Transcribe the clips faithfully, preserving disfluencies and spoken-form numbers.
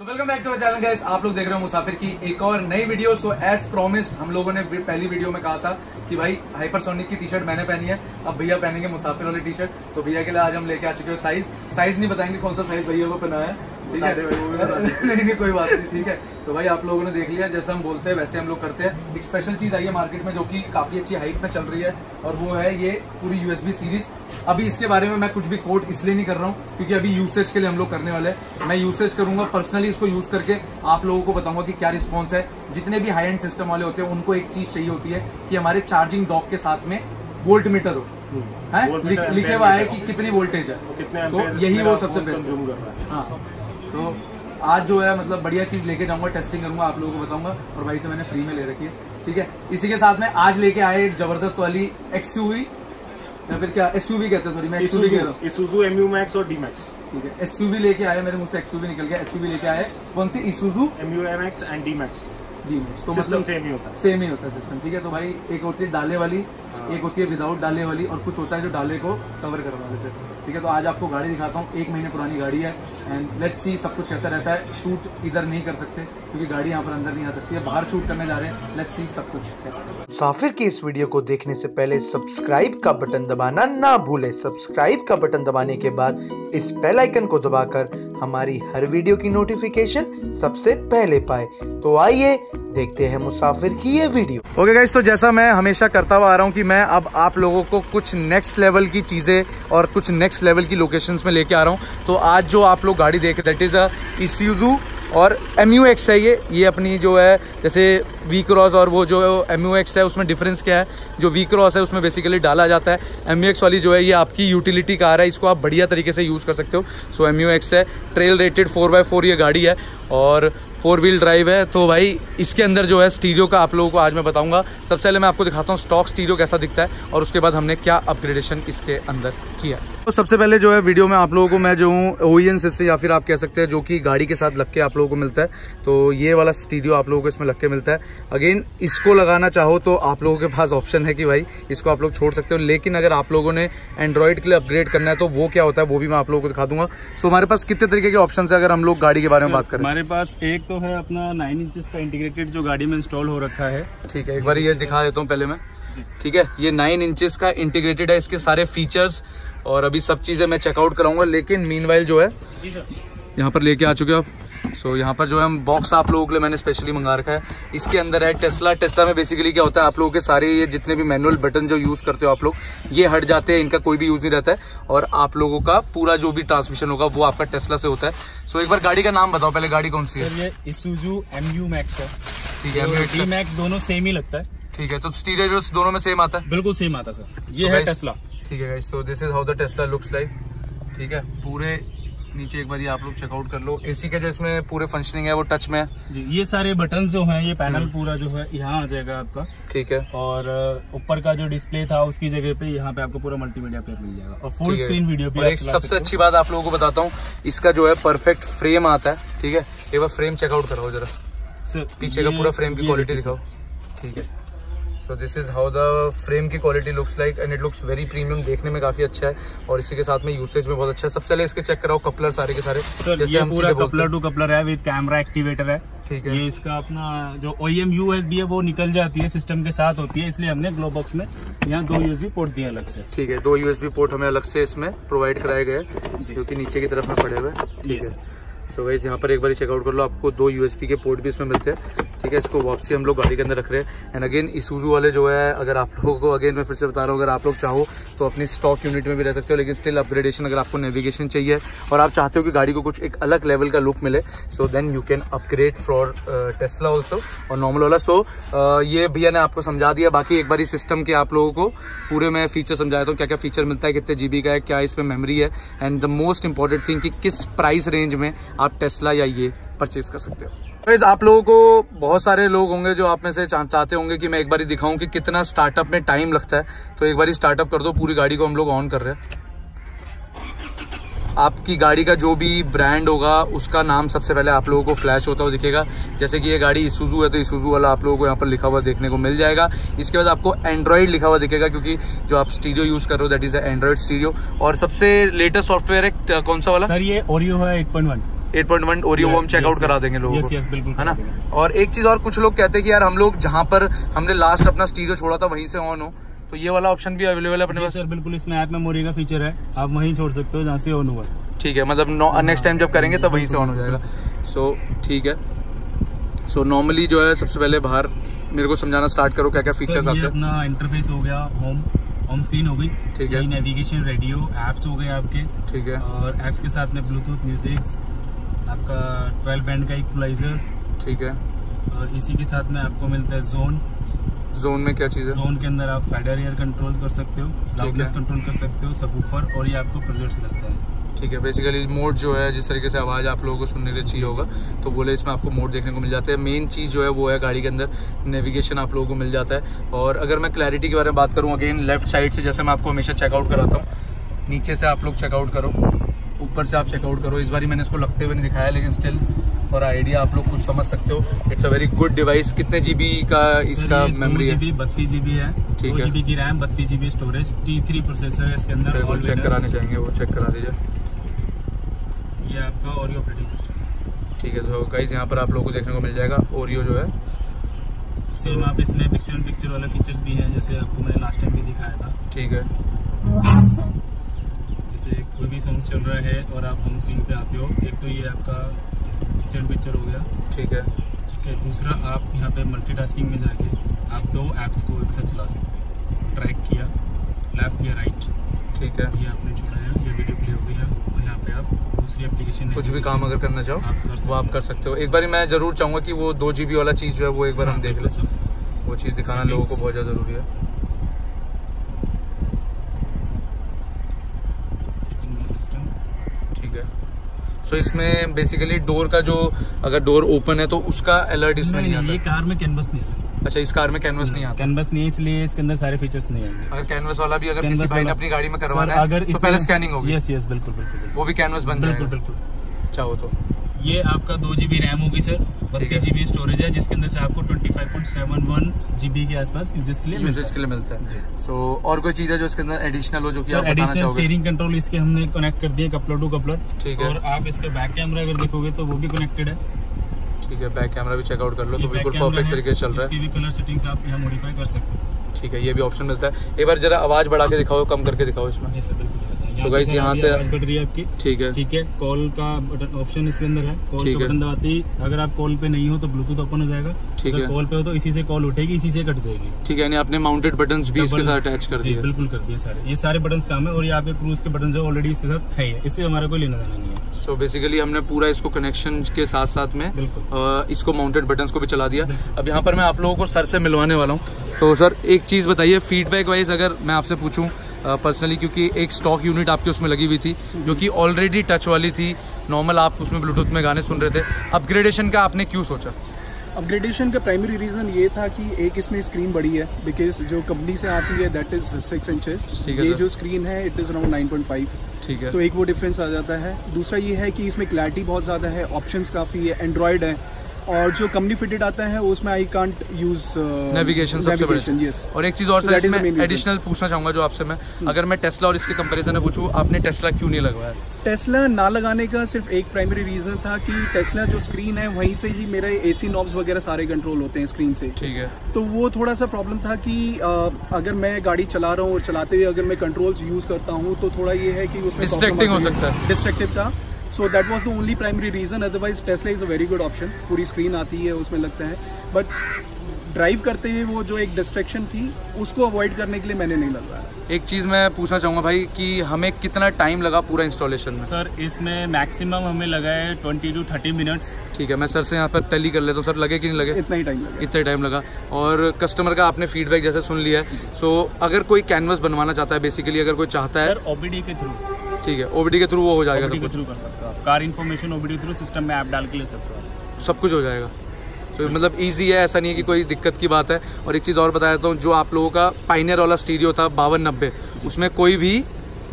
So, welcome back to our channel guys, आप लोग देख रहे हो मुसाफिर की एक और नई वीडियो। सो एज प्रॉमिस्ड हम लोगों ने पहली वीडियो में कहा था कि भाई हाइपरसोनिक की टी शर्ट मैंने पहनी है, अब भैया पहनेंगे मुसाफिर वाली टी शर्ट। तो भैया के लिए आज हम लेके आ चुके हो साइज साइज नहीं बताएंगे कौन सा साइज भैया को पहनाया, ठीक है? नहीं नहीं कोई बात नहीं, ठीक है। तो भाई आप लोगों ने देख लिया, जैसे हम बोलते हैं वैसे हम लोग करते हैं। एक स्पेशल चीज आई है मार्केट में जो कि काफी अच्छी हाइप में चल रही है और वो है ये पूरी यूएसबी सीरीज। अभी इसके बारे में मैं कुछ भी कोट इसलिए नहीं कर रहा हूँ क्योंकि अभी यूसेज के लिए हम लोग करने वाले हैं। मैं यूसेज करूंगा पर्सनली, इसको यूज करके आप लोगों को बताऊंगा कि क्या रिस्पॉन्स है। जितने भी हाई एंड सिस्टम वाले होते हैं उनको एक चीज चाहिए होती है कि हमारे चार्जिंग डॉक के साथ में वोल्ट मीटर हो, है लिखे हुआ है कि कितनी वोल्टेज है। सो यही वो सबसे बेस्ट। हाँ, तो आज जो है मतलब बढ़िया चीज लेके जाऊंगा, टेस्टिंग करूंगा, आप लोगों को बताऊंगा। और भाई से मैंने फ्री में ले रखी है, ठीक है। इसी के साथ में आज लेके आए एक जबरदस्त वाली एक्सयूवी, या फिर क्या एसयूवी कहते हैं, सॉरी मैं एक्सयूवी कह रहा हूँ, Isuzu M U Max और D-Max, ठीक है। एसयूवी लेके आए, मेरे मुझसे एक्सयूवी निकल गया। एसयूवी लेके आए कौन सी, Isuzu M U Max and D-Max। D-Max तो मतलब सेम ही होता है, सेम ही होता है सिस्टम, ठीक है। तो भाई एक होती है डाले वाली, एक होती है विदाउट डाले वाली, और कुछ होता है जो डाले को कवर करवा लेते हैं, ठीक है। तो आज आपको गाड़ी दिखाता हूँ, एक महीने पुरानी गाड़ी है एंड लेट्स सी सब कुछ कैसा रहता है। शूट इधर नहीं कर सकते क्योंकि गाड़ी यहाँ पर अंदर नहीं आ सकती है, बाहर शूट करने जा रहे हैं। लेट्स सी सब कुछ कैसा रहता है। मुसाफिर की इस वीडियो को देखने से पहले सब्सक्राइब का बटन दबाना ना भूले। सब्सक्राइब का बटन दबाने के बाद इस बेल आइकन को दबाकर हमारी हर वीडियो की नोटिफिकेशन सबसे पहले पाए। तो आइए देखते हैं मुसाफिर की ये वीडियो। ओके okay गाइस, तो जैसा मैं हमेशा करता हुआ आ रहा हूँ कि मैं अब आप लोगों को कुछ नेक्स्ट लेवल की चीज़ें और कुछ नेक्स्ट लेवल की लोकेशंस में लेके आ रहा हूँ। तो आज जो आप लोग गाड़ी देख रहे दैट इज़ अ Isuzu और M U X है ये ये अपनी जो है जैसे V-Cross और वो जो M U X है उसमें डिफरेंस क्या है। जो V-Cross है उसमें बेसिकली डाला जाता है, M U X वाली जो है ये आपकी यूटिलिटी कार है, इसको आप बढ़िया तरीके से यूज़ कर सकते हो। So so, M U X है, trail rated four by four ये गाड़ी है और फोर व्हील ड्राइव है। तो भाई इसके अंदर जो है स्टीरियो का आप लोगों को आज मैं बताऊंगा। सबसे पहले मैं आपको दिखाता हूँ स्टॉक स्टीरियो कैसा दिखता है और उसके बाद हमने क्या अपग्रेडेशन इसके अंदर किया। तो सबसे पहले जो है वीडियो में आप लोगों को मैं जो हूँ O E M से या फिर आप कह सकते हैं जो कि गाड़ी के साथ लग के आप लोगों को मिलता है, तो ये वाला स्टीरियो आप लोगों को इसमें लग के मिलता है। अगेन इसको लगाना चाहो तो आप लोगों के पास ऑप्शन है कि भाई इसको आप लोग छोड़ सकते हो, लेकिन अगर आप लोगों ने एंड्रॉइड के लिए अपग्रेड करना है तो वो क्या होता है वो भी मैं आप लोगों को दिखा दूंगा। सो हमारे पास कितने तरीके के ऑप्शन है अगर हम लोग गाड़ी के बारे में बात करें। हमारे पास एक तो है अपना नाइन इंचेस का इंटीग्रेटेड जो गाड़ी में इंस्टॉल हो रखा है, ठीक है। एक बार ये दिखा देता हूँ पहले मैं, ठीक है। ये नाइन इंचेस का इंटीग्रेटेड है, इसके सारे फीचर्स और अभी सब चीजें मैं चेकआउट कराऊंगा। लेकिन मीनवाइल जो है यहाँ पर लेके आ चुके हो आप। सो यहाँ पर जो है हम बॉक्स आप लोगों के लिए मैंने स्पेशली मंगा रखा है, इसके अंदर है टेस्ला। टेस्ला में बेसिकली क्या होता है आप लोगों के सारे ये जितने भी मैनुअल बटन जो यूज करते हो आप लोग ये हट जाते हैं, इनका कोई भी यूज नहीं रहता है और आप लोगों का पूरा जो भी ट्रांसमिशन होगा वो आपका टेस्ला से होता है। सो so, एक बार गाड़ी का नाम बताओ पहले, गाड़ी कौन सी है? ये Isuzu M U Max है, ठीक है। D-Max दोनों सेम ही लगता है, ठीक है। तो स्टीरियो दोनों में सेम आता है, बिल्कुल सेम आता है सर। ये है टेस्ला, ठीक है। So this is how the Tesla looks like, ठीक है। पूरे नीचे एक बार ये आप लोग चेकआउट कर लो। एसी के जो इसमें पूरे फंक्शनिंग है वो टच में है जी। ये सारे बटन जो हैं ये पैनल पूरा जो है यहाँ आ जाएगा आपका, ठीक है। और ऊपर का जो डिस्प्ले था उसकी जगह पे यहाँ पे आपको पूरा मल्टीमीडिया प्लेयर मिल जाएगा और फुल स्क्रीन वीडियो भी। एक सबसे अच्छी बात आप लोगों को बताता हूँ, इसका जो है परफेक्ट फ्रेम आता है, ठीक है। एक बार फ्रेम चेकआउट कराओ जरा सर, पीछे का पूरा फ्रेम की क्वालिटी दिखाओ, ठीक है। So this is how the frame की quality looks like and it looks very premium, देखने में काफ़ी अच्छा है और इसी के साथ में यूसेज में बहुत अच्छा है। सबसे पहले इसके चेक कराओ कपलर सारे के सारे, सर ये पूरा कपलर टू कपलर है विद कैमरा एक्टिवेटर है, ठीक है। ये इसका अपना जो O E M U S B है वो निकल जाती है सिस्टम के साथ होती है, इसलिए हमने ग्लो बॉक्स में यहाँ दो U S B पोर्ट दिए अलग से, ठीक है। दो U S B पोर्ट हमें अलग से इसमें प्रोवाइड कराए गए क्योंकि नीचे की तरफ में पड़े हुए, ठीक है। सो गाइस यहाँ पर एक बार चेकआउट कर लो, आपको दो यूएसबी के पोर्ट भी इसमें मिलते हैं, ठीक है। इसको वापसी हम लोग गाड़ी के अंदर रख रहे हैं एंड अगेन Isuzu वाले जो है अगर आप लोगों को अगेन मैं फिर से बता रहा हूँ अगर आप लोग चाहो तो अपनी स्टॉक यूनिट में भी रह सकते हो, लेकिन स्टिल अपग्रेडेशन अगर आपको नेविगेशन चाहिए और आप चाहते हो कि गाड़ी को कुछ एक अलग लेवल का लुक मिले so then you can upgrade for Tesla also और नॉर्मल वाला। सो so, uh, ये भैया ने आपको समझा दिया। बाकी एक बार इस सिस्टम के आप लोगों को पूरे मैं फीचर समझाता हूँ, क्या क्या फीचर मिलता है, कितने जी बी का है, क्या इसमें मेमरी है and the most important thing कि किस प्राइस रेंज में आप टेस्ला या ये परचेज कर सकते हो। गाइस आप लोगों को बहुत सारे लोग होंगे जो आप में से चाहते होंगे कि मैं एक बार ही दिखाऊं कि कितना स्टार्टअप में टाइम लगता है, तो एक बार ही स्टार्टअप कर दो। पूरी गाड़ी को हम लोग ऑन कर रहे हैं, आपकी गाड़ी का जो भी ब्रांड होगा उसका नाम सबसे पहले आप लोगों को फ्लैश होता हुआ दिखेगा। जैसे कि ये गाड़ी Isuzu है तो Isuzu वाला आप लोगों को यहाँ पर लिखा हुआ देखने को मिल जाएगा। इसके बाद आपको एंड्रॉयड लिखा हुआ दिखेगा क्योंकि जो आप स्टीरियो यूज़ कर रहे हो दैट इज़ एंड्रॉयड स्टीरियो और सबसे लेटेस्ट सॉफ्टवेयर है कौन सा वाला सर? ये Oreo है eight point one, eight point one Oreo वो हम चेकआउट करा देंगे लोगों को, है ना। और एक चीज और, कुछ लोग कहते हैं कि यार हम लोग जहाँ पर हमने लास्ट अपना स्टीरियो छोड़ा था वहीं से ऑन हो, तो ये वाला ऑप्शन भी अवेलेबल है अपने पास। सर बिल्कुल, इसमें ऐप मेमोरी का फीचर है, आप वहीं छोड़ सकते हो जहाँ से ऑन हुआ। ठीक है, मतलब नेक्स्ट टाइम जब करेंगे तब वहीं से ऑन हो जाएगा। सो ठीक है, सो नॉर्मली जो है सबसे पहले बाहर मेरे को समझाना स्टार्ट करो क्या क्या फीचर्स आते हैं। अपना इंटरफेस हो गया, होम होम स्क्रीन हो गई, ठीक है, नेविगेशन, रेडियो, एप्स हो गए आपके, ठीक है, और एप्स के साथ में ब्लूटूथ, म्यूजिक्स, आपका ट्वेल्व बैंड का इक्वलाइजर, ठीक है, और इसी के साथ में आपको मिलता है जोन। जोन में क्या चीज़ है? जोन के अंदर आप फेडर एयर कंट्रोल कर सकते हो, लाउडनेस कंट्रोल कर सकते हो, सबवूफर, और ये आपको प्रेजेंट्स लगता है। ठीक है, बेसिकली मोड जो है जिस तरीके से आवाज़ आप लोगों को सुनने के लिए चाहिए होगा तो बोले इसमें आपको मोड देखने को मिल जाता है। मेन चीज़ जो है वो है गाड़ी के अंदर नेविगेशन आप लोगों को मिल जाता है। और अगर मैं क्लैरिटी के बारे में बात करूँ, अगेन लेफ्ट साइड से जैसे मैं आपको हमेशा चेकआउट कराता हूँ, नीचे से आप लोग चेकआउट करो, ऊपर से आप चेकआउट करो। इस बार मैंने इसको लगते हुए नहीं दिखाया, लेकिन स्टिल फॉर आइडिया आप लोग कुछ समझ सकते हो। It's a very good device. कितने जीबी का इसका मेमोरी है? बत्तीस जीबी है, ठीक है, दो जीबी की रैम, बत्तीस GB storage, T three processor है इसके अंदर। वो चेक कराने चाहिए, वो चेक करा दीजिए। ये आपका ओरियो ऑपरेटिंग सिस्टम, ठीक है। तो गाइस यहाँ पर आप लोगों को देखने को मिल जाएगा ओरियो जो है सेम। आप इसमें पिक्चर इन पिक्चर वाले फीचर्स भी हैं, जैसे आपको मैंने लास्ट टाइम भी दिखाया था, ठीक है। जैसे कोई भी सॉन्ग चल रहा है और आप होम स्क्रीन पे आते हो, एक तो ये आपका पिक्चर पिक्चर हो गया, ठीक है, ठीक है। दूसरा आप यहाँ पे मल्टीटास्किंग में जाके आप दो ऐप्स को एक साथ चला सकते हो। ट्रैक किया लेफ्ट या राइट, ठीक है, ये आपने छोड़ा है, ये वीडियो प्ले हो गई है, और यहाँ पे आप दूसरी एप्लीकेशन कुछ भी काम अगर करना चाहो आप वो आप कर सकते हो। एक बार मैं जरूर चाहूँगा कि वो दो जीबी वाला चीज़ जो है वो एक बार हम देख लें, वो चीज़ दिखाना लोगों को बहुत ज़्यादा ज़रूरी है। सो so, इसमें बेसिकली डोर का जो, अगर डोर ओपन है तो उसका अलर्ट इसमें नहीं, नहीं, नहीं आता। ये कार में कैनवस नहीं है सर। अच्छा, इस कार में कैनवस नहीं आता, कैनवस नहीं, इसलिए इसके अंदर सारे फीचर्स नहीं आएंगे। अगर कैनवस वाला भी अगर किसी भाई ने अपनी गाड़ी में करवाना है अगर तो पहले स्कैनिंग होगी। यस यस बिल्कुल बिल्कुल, वो भी कैनवस बन जाएगा, बिल्कुल बिल्कुल चाहो तो। ये आपका दो जीबी रैम होगी सर, बत्तीस जीबी स्टोरेज है, जिसके अंदर से आपको पच्चीस पॉइंट सात एक जीबी के आसपास यूजेस के लिए यूजेस के लिए मिलता है। सो so, और कोई चीज है जो इसके अंदर एडिशनल हो जो कि आप बताना चाहोगे? एडिशनल स्टीयरिंग कंट्रोल इसके हमने कनेक्ट कर दिए कपलर टू कपलर, ठीक है। और आप इसके बैक कैमरा अगर देखोगे तो वो भी कनेक्टेड है, ठीक है, बैक कैमरा भी चेकआउट कर लो तो बिल्कुल परफेक्ट तरीके से चल रहा है। इसकी भी कलर सेटिंग्स आप यहां मॉडिफाई कर सकते हो, ठीक है, ये भी ऑप्शन मिलता है। एक बार जरा आवाज बढ़ा के दिखाओ, कम करके दिखाओ इसमें। जी सर बिल्कुल, तो गाइस यहाँ से बढ़ रही है आपकी, ठीक है, ठीक है। कॉल का ऑप्शन इसके अंदर है, कॉल का बटन दबाते ही अगर आप कॉल पे नहीं हो तो ब्लूटूथ ओपन हो जाएगा, ठीक है। कॉल पे हो तो इसी से कॉल उठेगी, इसी से कट जाएगी, ठीक है। यानी आपने माउंटेड बटन्स भी इसके साथ अटैच कर दिए, बिल्कुल कर दिए सारे, ये सारे बटन्स काम है। और यहाँ पे क्रूज के बटन जो ऑलरेडी इसके साथ है, इससे हमारा कोई लेना देना नहीं है। सो so बेसिकली हमने पूरा इसको कनेक्शन के साथ साथ में इसको माउंटेड बटन्स को भी चला दिया। अब यहाँ पर मैं आप लोगों को सर से मिलवाने वाला हूँ, तो सर एक चीज़ बताइए फीडबैक वाइज, अगर मैं आपसे पूछूँ पर्सनली, uh, क्योंकि एक स्टॉक यूनिट आपके उसमें लगी हुई थी जो कि ऑलरेडी टच वाली थी, नॉर्मल आप उसमें ब्लूटूथ में गाने सुन रहे थे, अपग्रेडेशन का आपने क्यों सोचा? अपग्रेडेशन का प्राइमरी रीज़न ये था कि एक इसमें स्क्रीन बड़ी है, बिकॉज जो कंपनी से आती है दैट इज़ सिक्स इंचेस, ये जो स्क्रीन है it is around nine point five, ठीक है, तो एक वो डिफरेंस आ जाता है। दूसरा ये है कि इसमें क्लैरिटी बहुत ज़्यादा है, ऑप्शंस काफ़ी है, एंड्रॉयड है, और जो कंपनी फिटेड आता है उसमें आई कांट यूज नेविगेशन सबसे बड़ी। यस, और एक चीज और सर इसमें एडिशनल पूछना चाहूंगा जो आपसे मैं, अगर मैं टेस्ला और इसके कंपैरिजन में पूछूं, आपने टेस्ला क्यों नहीं लगवाया? टेस्ला ना लगाने का सिर्फ एक प्राइमरी रीजन था कि टेस्ला जो स्क्रीन है वहीं से ही मेरे एसी नॉब्स वगैरह सारे कंट्रोल होते हैं स्क्रीन से, ठीक है, तो वो थोड़ा सा प्रॉब्लम था कि अगर मैं गाड़ी चला रहा हूँ और चलाते हुए अगर मैं कंट्रोल्स यूज करता हूँ तो थोड़ा ये है कि उसमें डिस्ट्रैक्टिंग हो सकता है, डिस्ट्रैक्टिव था। So that was the only primary reason, otherwise Tesla is a very good option, पूरी स्क्रीन आती है उसमें लगता है, बट ड्राइव करते हुए वो जो एक डिस्ट्रैक्शन थी उसको अवॉइड करने के लिए मैंने नहीं लगवाया। एक चीज़ मैं पूछना चाहूँगा भाई कि हमें कितना टाइम लगा पूरा इंस्टॉलेशन में? सर इसमें मैक्सिमम हमें लगा है ट्वेंटी टू थर्टी मिनट्स, ठीक है। मैं सर से यहाँ पर टैली कर लेता हूँ, सर लगे कि नहीं लगे? इतना ही टाइम लगा, इतना टाइम लगा। और कस्टमर का आपने फीडबैक जैसे सुन लिया है, सो अगर कोई कैनवस बनवाना चाहता है, बेसिकली अगर कोई चाहता है ओबीडी के थ्रू, ठीक है, ओबीडी के थ्रू वो हो जाएगा, ओबीडी के थ्रू कर सकते हो, car information OBD through system में ऐप डाल के ले सकते हो, सब कुछ हो जाएगा। तो मतलब इजी है, ऐसा नहीं है कि कोई दिक्कत की बात है। और एक चीज़ और बता देता हूँ, जो आप लोगों का पाइनियर वाला स्टीरियो था बावन नब्बे, उसमें कोई भी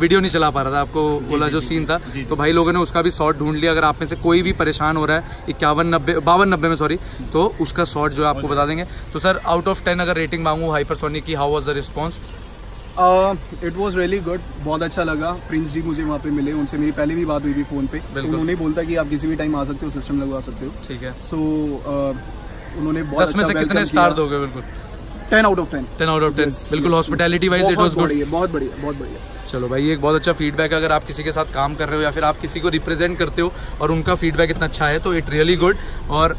वीडियो नहीं चला पा रहा था, आपको बोला जो सीन था, तो भाई लोगों ने उसका भी शॉर्ट ढूंढ लिया। अगर आप में से कोई भी परेशान हो रहा है इक्यावन नब्बे, बावन नब्बे में सॉरी, तो उसका शॉर्ट जो है आपको बता देंगे। तो सर आउट ऑफ टेन अगर रेटिंग मांगू हाइपरसोनिक की, how was the response? It was really good, बहुत अच्छा लगा। प्रिंस जी मुझे वहाँ पे मिले, उनसे मेरी पहले भी बात हुई थी फ़ोन पे। उन्होंने बोलता कि आप किसी भी टाइम आ सकते हो, सिस्टम लगवा सकते हो, ठीक है। सो उन्होंने बहुत अच्छा वेलकम किया। कितने स्टार दोगे? बिल्कुल टेन आउट ऑफ टेन। बिल्कुल hospitality wise it was good, बहुत बढ़िया, बहुत बढ़िया। चलो भाई, ये एक बहुत अच्छा फीडबैक है। अगर आप किसी के साथ काम कर रहे हो या फिर आप किसी को रिप्रेजेंट करते हो और उनका फीडबैक इतना अच्छा है तो इट रियली गुड। और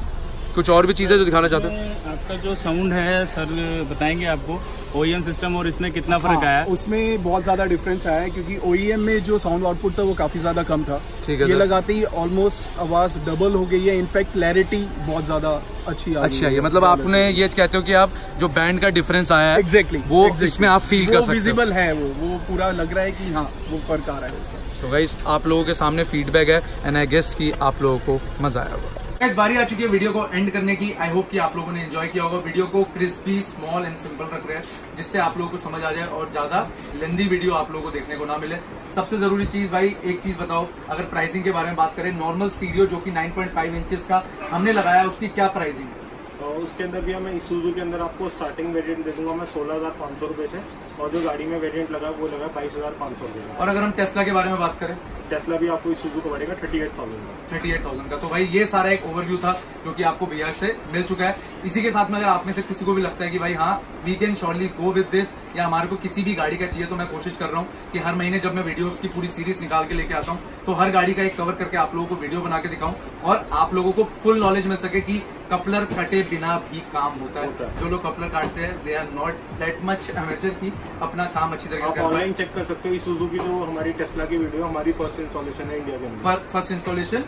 कुछ और भी चीज़ें जो दिखाना चाहते हैं? आपका जो साउंड है सर बताएंगे आपको, ओईएम सिस्टम और इसमें कितना फर्क आया? उसमें बहुत ज़्यादा डिफरेंस आया है क्योंकि ओईएम में जो साउंड आउटपुट था वो काफ़ी ज़्यादा कम था, ठीक है। ये लगाते ही ऑलमोस्ट आवाज़ डबल हो गई है। इनफैक्ट क्लैरिटी बहुत ज़्यादा अच्छी आ रही है। ये मतलब आपने ये कहते हो कि आप जो बैंड का डिफरेंस आया है एग्जैक्टली वो इसमें आप फील कर सकते हो, विजिबल है, वो वो पूरा लग रहा है कि हाँ वो फर्क आ रहा है उसका। तो गाइस आप लोगों के सामने फीडबैक है एंड आई गेस कि आप लोगों को मज़ा आया होगा। गाइस बारी आ चुकी है वीडियो को एंड करने की। आई होप कि आप लोगों ने एंजॉय किया होगा। वीडियो को क्रिस्पी, स्मॉल एंड सिंपल रख रहे हैं जिससे आप लोगों को समझ आ जाए और ज्यादा लेंदी वीडियो आप लोगों को देखने को ना मिले। सबसे जरूरी चीज भाई, एक चीज बताओ, अगर प्राइसिंग के बारे में बात करें, नॉर्मल स्टीरियो जो कि नाइन पॉइंट फाइव इंचेस का हमने लगाया, उसकी क्या प्राइसिंग है? और उसके अंदर भी मैं Isuzu के अंदर आपको स्टार्टिंग वेरिएंट दे दूंगा मैं सोलह हज़ार पाँच सौ रुपये से, और जो गाड़ी में वेरिएंट लगा वो लगा बाईस हज़ार पाँच सौ रुपये। और अगर हम टेस्ला के बारे में बात करें, टेस्ला भी आपको Isuzu को बढ़ेगा थर्टी एट थाउजेंड का थर्टी एट थाउजेंड का। तो भाई ये सारा एक ओवरव्यू था जो कि आपको भैया से मिल चुका है। इसी के साथ में अगर आप में से किसी को भी लगता है कि भाई हाँ we can surely go with this, या हमारे को किसी भी गाड़ी का चाहिए, तो मैं कोशिश कर रहा हूँ कि हर महीने जब मैं वीडियोस की पूरी सीरीज निकाल के लेके आता हूँ तो हर गाड़ी का एक कवर करके आप लोगों को वीडियो बना के दिखाऊँ और आप लोगों को फुल नॉलेज मिल सके कि कपलर कटे बिना भी काम होता है। जो लोग कपलर काटते हैं they are not that much amateur की अपना काम अच्छी तरीके से ऑनलाइन चेक कर सकते हो। Isuzu की जो हमारी टेस्ला की वीडियो, हमारी फर्स्ट इंस्टॉलेशन है इंडिया के अंदर, फर्स्ट इंस्टॉलेशन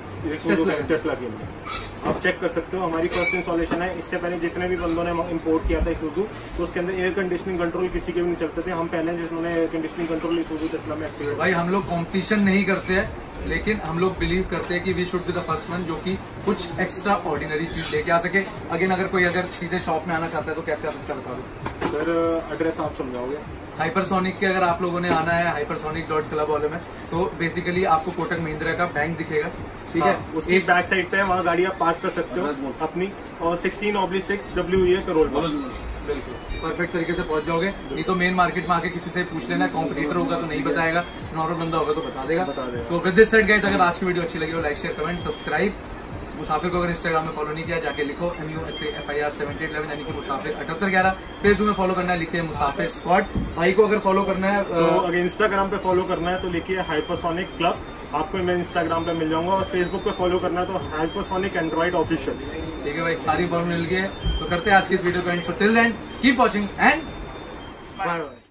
टेस्ला के अंदर आप चेक कर सकते हो। हमारी फर्स्ट इंस्टॉलेशन है। इससे पहले जितने भी बंदों ने इम्पोर्ट किया था Isuzu तो उसके अंदर एयर कंडीशनिंग कंट्रोल किसी के भी नहीं चलते थे। हम पहले जिन्होंने air conditioning control Isuzu Tesla में एक्टिवेट। भाई हम लोग कॉम्पिटिशन नहीं करते हैं, लेकिन हम लोग बिलीव करते हैं कि we should be the first one जो कि कुछ एक्स्ट्रा ऑर्डिनरी चीज लेके आ सके। अगेन अगर कोई अगर सीधे शॉप में आना चाहता है तो कैसे आप बता दो सर? एड्रेस आप समझाओगे? हाइपरसोनिक के अगर आप लोगों ने आना है हाइपरसोनिक डॉट क्लब वाले में, तो बेसिकली आपको कोटक महिंद्रा का बैंक दिखेगा, ठीक है। उसकी बैक साइड पे वहाँ गाड़ी आप पार्क कर सकते हो अपनी, और sixteen oblique six W A Karol बिल्कुल परफेक्ट तरीके से पहुंच जाओगे। ये तो मेन मार्केट में आके किसी से पूछ लेना, कॉम्पिटिटर होगा तो नहीं बताएगा, नॉर्मल बंदा होगा तो बता देगा। So with this set guys, अगर आज की वीडियो अच्छी लगी हो लाइक शेयर कमेंट सब्सक्राइब। मुसाफिर को अगर इंस्टाग्राम में फॉलो नहीं किया जाके लिखो M U S A F I R seven eight eleven, यानी कि मुसाफिर अठहत्तर ग्यारह। फेसबुक में फॉलो करना है, लिखिए मुसाफिर स्क्वाड। भाई को अगर फॉलो करना है तो अगर इंस्टाग्राम पे फॉलो करना है तो लिखिए हाइपरसोनिक क्लब, आपको मैं इंस्टाग्राम पे मिल जाऊंगा। और फेसबुक पे फॉलो करना है तो हाइपरसोनिक एंड्रॉइड ऑफिशियल, ठीक है भाई। सारी इंफॉर्मेशन मिल गई है तो करते हैं आज की इस वीडियो को end. So till then keep watching and bye bye.